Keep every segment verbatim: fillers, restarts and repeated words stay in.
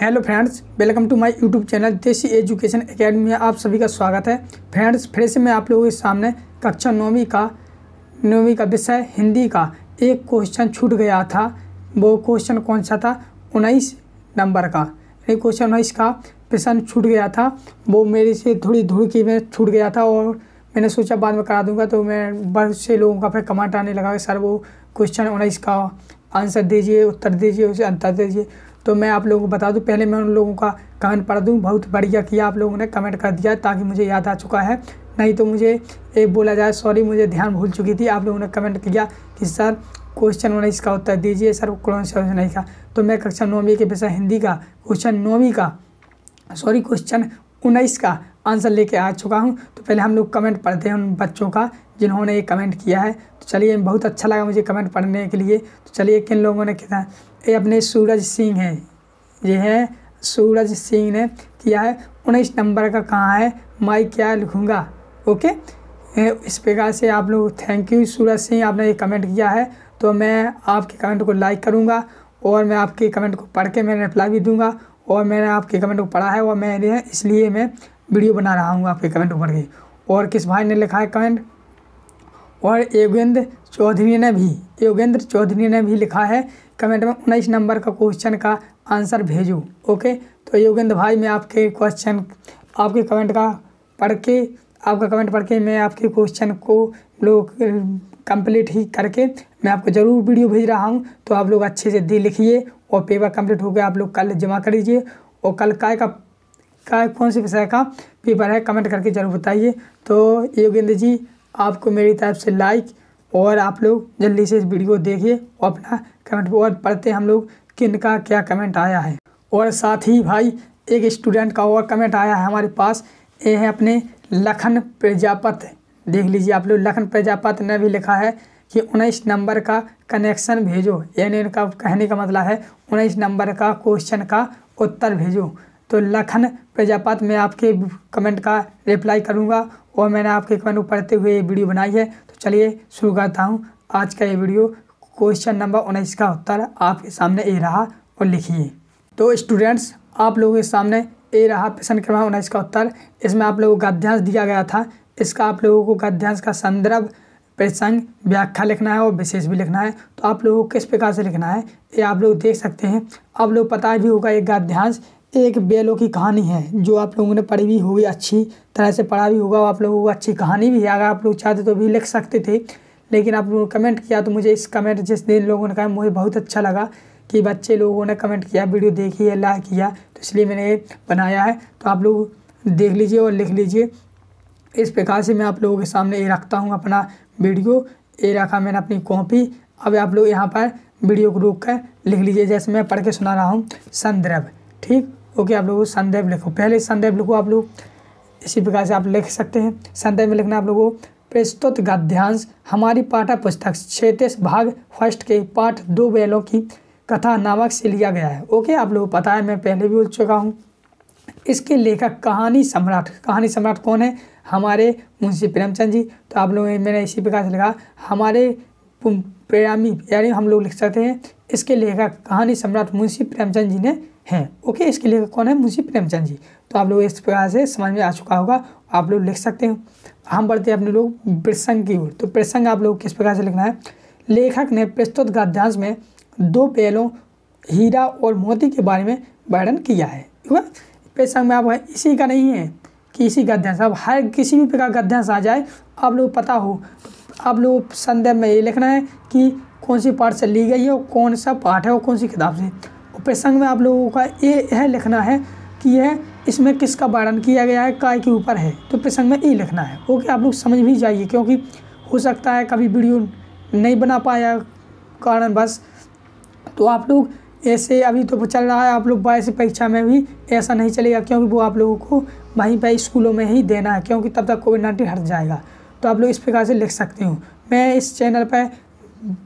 Hello friends, welcome to my YouTube channel देसी education academy में आप सभी का स्वागत है। फ्रेंड्स, फिर से मैं आप लोगों के सामने कक्षा नौवीं का नौवीं का विषय हिंदी का एक क्वेश्चन छूट गया था। वो क्वेश्चन कौन सा था? उन्नीस नंबर का, एक क्वेश्चन उन्नीस का प्रश्न छूट गया था। वो मेरे से थोड़ी धुड़की में छूट गया था और मैंने सोचा बाद में करा दूँगा, तो मैं बहुत से लोगों का फिर कमेंट आने लगा कि सर वो क्वेश्चन उन्नीस का आंसर दीजिए, उत्तर दीजिए, उसे अंतर दीजिए। तो मैं आप लोगों को बता दूं, पहले मैं उन लोगों का कमेंट पढ़ दूं। बहुत बढ़िया किया आप लोगों ने कमेंट कर दिया, ताकि मुझे याद आ चुका है, नहीं तो मुझे एक बोला जाए सॉरी मुझे ध्यान भूल चुकी थी। आप लोगों ने कमेंट किया कि सर क्वेश्चन उन्नीस का उत्तर दीजिए, सर कौन सा नहीं था। तो मैं कक्षा नौवीं के विषय हिंदी का क्वेश्चन नौवीं का सॉरी क्वेश्चन उन्नीस का आंसर लेके आ चुका हूँ। तो पहले हम लोग कमेंट पढ़ते हैं उन बच्चों का जिन्होंने ये कमेंट किया है। तो चलिए, बहुत अच्छा लगा मुझे कमेंट पढ़ने के लिए। तो चलिए, किन लोगों ने किया? ये अपने सूरज सिंह हैं, ये है सूरज सिंह ने किया है। उन्नीस नंबर का कहाँ है माई क्या लिखूँगा। ओके, इस प्रकार से आप लोग, थैंक यू सूरज सिंह, आपने ये कमेंट किया है। तो मैं आपके कमेंट को लाइक करूँगा और मैं आपके कमेंट को पढ़ के मैं रिप्लाई भी दूँगा। और मैंने आपके कमेंट को पढ़ा है और मैंने इसलिए मैं वीडियो बना रहा हूँ आपके कमेंट को पढ़ के। और किस भाई ने लिखा है कमेंट? और योगेंद्र चौधरी ने भी योगेंद्र चौधरी ने भी लिखा है कमेंट में उन्नीस नंबर का क्वेश्चन का आंसर भेजो। ओके, तो योगेंद्र भाई, मैं आपके क्वेश्चन आपके कमेंट का पढ़ के आपका कमेंट पढ़ के मैं आपके क्वेश्चन को लोग कंप्लीट ही करके मैं आपको ज़रूर वीडियो भेज रहा हूं। तो आप लोग अच्छे से दी लिखिए और पेपर कंप्लीट हो गया, आप लोग कल जमा कर दीजिए। और कल काय का काय कौन से विषय का पेपर है, कमेंट करके ज़रूर बताइए। तो योगेंद्र जी, आपको मेरी तरफ से लाइक, और आप लोग जल्दी से इस वीडियो को देखिए और अपना कमेंट और पढ़ते हैं हम लोग किनका क्या कमेंट आया है। और साथ ही भाई, एक स्टूडेंट का और कमेंट आया है हमारे पास, ये है अपने लखन प्रजापत। देख लीजिए आप लोग, लखन प्रजापत ने भी लिखा है कि उन्नीस नंबर का कनेक्शन भेजो, यानी इनका कहने का मतलब है उन्नीस नंबर का क्वेश्चन का उत्तर भेजो। तो लखन प्रजापत, मैं आपके कमेंट का रिप्लाई करूँगा और मैंने आपके कमेंट पढ़ते हुए ये वीडियो बनाई है। तो चलिए शुरू करता हूँ आज का ये वीडियो। क्वेश्चन नंबर उन्नीस का उत्तर आपके सामने ए रहा और लिखिए। तो स्टूडेंट्स, आप लोगों के सामने ए रहा प्रश्न क्रमांक उन्नीस का उत्तर। इसमें आप लोगों को गद्यांश दिया गया था। इसका आप लोगों को गद्यांश का संदर्भ, प्रसंग, व्याख्या लिखना है और विशेष भी लिखना है। तो आप लोगों को किस प्रकार से लिखना है ये आप लोग देख सकते हैं। आप लोग पता भी होगा, ये गद्यांश एक बैलों की कहानी है, जो आप लोगों ने पढ़ी भी होगी, अच्छी तरह से पढ़ा भी होगा। आप लोगों को अच्छी कहानी भी है, अगर आप लोग चाहते तो भी लिख सकते थे, लेकिन आप लोगों ने कमेंट किया। तो मुझे इस कमेंट जिस दिन लोगों ने कहा, मुझे बहुत अच्छा लगा कि बच्चे लोगों ने कमेंट किया, वीडियो देखी है, लाइक किया, तो इसलिए मैंने बनाया है। तो आप लोग देख लीजिए और लिख लीजिए। इस प्रकार से मैं आप लोगों के सामने ये रखता हूँ अपना वीडियो। ये रखा मैंने अपनी कॉपी। अब आप लोग यहाँ पर वीडियो को रोक कर लिख लीजिए, जैसे मैं पढ़ के सुना रहा हूँ, संदर्भ। ठीक, ओके, आप लोग संदर्भ लिखो, पहले संदर्भ लिखो आप लोग। इसी प्रकार से आप लिख सकते हैं। संदर्भ में लिखना आप लोगों, प्रस्तुत गद्यांश हमारी पाठ्य पुस्तक छत्तीस भाग फर्स्ट के पाठ दो बैलों की कथा नामक से लिया गया है। ओके, आप लोगों को पता है, मैं पहले भी बोल चुका हूँ। इसके लेखक कहानी सम्राट कहानी सम्राट कौन है? हमारे मुंशी प्रेमचंद जी। तो आप लोग, मैंने इसी प्रकार से लिखा हमारे प्रेमी, यानी हम लोग लिख सकते हैं इसके लेखक कहानी सम्राट मुंशी प्रेमचंद जी ने हैं। ओके, इसके लिए कौन है? मुंशी प्रेमचंद जी। तो आप लोग इस प्रकार से समझ में आ चुका होगा, आप लोग लिख सकते हो। हम बढ़ते हैं अपने लोग प्रसंग की ओर। तो प्रसंग आप लोग किस प्रकार से लिखना है? लेखक ने प्रस्तुत गद्यांश में दो बैलों हीरा और मोती के बारे में वर्णन किया है। प्रसंग में आप इसी का नहीं है कि इसी गद्यांश, आप हर किसी भी प्रकार का गद्यांश आ जाए, आप लोग पता हो। आप लोग संदर्भ में ये लिखना है कि कौन सी पाठ से ली गई है और कौन सा पाठ है और कौन सी किताब से। प्रसंग में आप लोगों का ये है लिखना है कि यह इसमें किसका वर्णन किया गया है, काय के ऊपर है। तो प्रसंग में ये लिखना है। ओके, आप लोग समझ भी जाइए, क्योंकि हो सकता है कभी वीडियो नहीं बना पाया कारण बस। तो आप लोग ऐसे, अभी तो चल रहा है, आप लोग बाईस परीक्षा में भी ऐसा नहीं चलेगा, क्योंकि वो आप लोगों को वहीं पर स्कूलों में ही देना है, क्योंकि तब तक कोविड नाइन्टीन हट जाएगा। तो आप लोग इस प्रकार से लिख सकते हो। मैं इस चैनल पर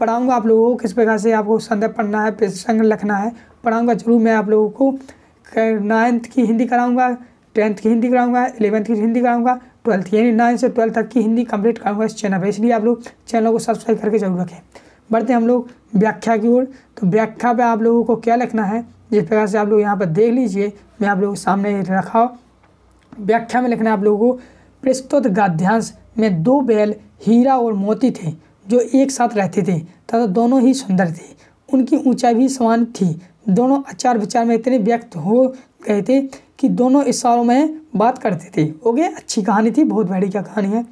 पढ़ाऊँगा आप लोगों को किस प्रकार से आपको संदर्भ पढ़ना है, प्रसंग लिखना है, पढ़ाऊँगा जरूर। मैं आप लोगों को नाइन्थ की हिंदी कराऊँगा, टेंथ की हिंदी कराऊँगा, इलेवंथ की हिंदी कराऊँगा, ट्वेल्थ, यानी नाइन्थ से ट्वेल्थ तक की हिंदी कंप्लीट कराऊँगा इस चैनल पर। इसलिए आप लोग चैनल को सब्सक्राइब करके जरूर रखें। बढ़ते हम लोग व्याख्या की ओर। तो व्याख्या पे आप लोगों को क्या लिखना है? जिस प्रकार से आप लोग यहाँ पर देख लीजिए, मैं आप लोगों के सामने रखा। व्याख्या में लिखना है आप लोगों को, प्रस्तुत गद्यांश में दो बैल हीरा और मोती थे जो एक साथ रहते थे तथा दोनों ही सुंदर थे, उनकी ऊंचाई भी समान थी, दोनों आचार विचार में इतने व्यक्त हो गए थे कि दोनों इशारों में बात करते थे। ओके, अच्छी कहानी थी, बहुत बढ़िया कहानी है।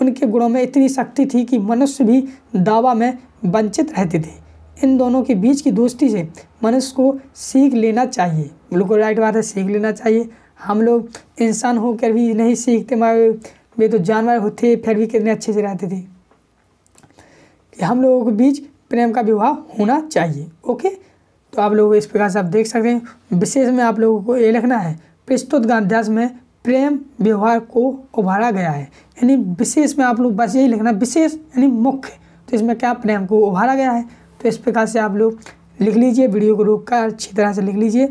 उनके गुणों में इतनी शक्ति थी कि मनुष्य भी दावा में वंचित रहते थे। इन दोनों के बीच की दोस्ती से मनुष्य को सीख लेना चाहिए। बिल्कुल राइट बात है, सीख लेना चाहिए। हम लोग इंसान होकर भी नहीं सीखते, वे तो जानवर होते फिर भी कितने अच्छे से रहते थे। हम लोगों के बीच प्रेम का विवाह होना चाहिए। ओके, तो आप लोग इस प्रकार से आप देख सकते हैं। विशेष में आप लोगों को ये लिखना है, प्रस्तुत गद्यांश में प्रेम व्यवहार को उभारा गया है, यानी विशेष में आप लोग बस यही लिखना, विशेष यानी मुख्य। तो इसमें क्या, प्रेम को उभारा गया है। तो इस प्रकार से आप लोग लिख लीजिए, वीडियो को रोक कर अच्छी तरह से लिख लीजिए।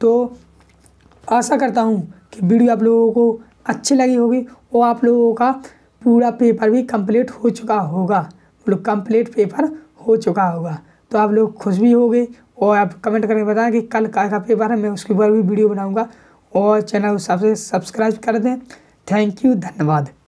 तो आशा करता हूँ कि वीडियो आप लोगों को अच्छी लगी होगी और आप लोगों का पूरा पेपर भी कंप्लीट हो चुका होगा, लोग कंप्लीट पेपर हो चुका होगा। तो आप लोग खुश भी होंगे और आप कमेंट करके बताएं कि कल का, का पेपर है, मैं उसके ऊपर भी वीडियो बनाऊंगा। और चैनल को सबसे सब्सक्राइब कर दें। थैंक यू, धन्यवाद।